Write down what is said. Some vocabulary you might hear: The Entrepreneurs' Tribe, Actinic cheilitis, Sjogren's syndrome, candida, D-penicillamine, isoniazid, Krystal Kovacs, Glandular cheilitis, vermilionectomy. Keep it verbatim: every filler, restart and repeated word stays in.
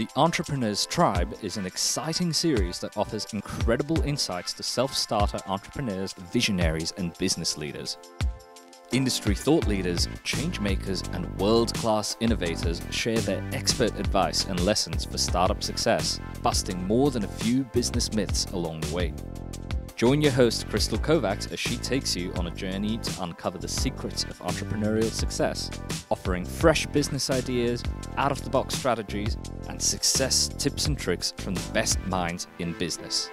The Entrepreneurs' Tribe is an exciting series that offers incredible insights to self-starter entrepreneurs, visionaries, and business leaders. Industry thought leaders, change makers, and world-class innovators share their expert advice and lessons for startup success, busting more than a few business myths along the way. Join your host, Krystal Kovacs, as she takes you on a journey to uncover the secrets of entrepreneurial success, offering fresh business ideas, out-of-the-box strategies, and success tips and tricks from the best minds in business.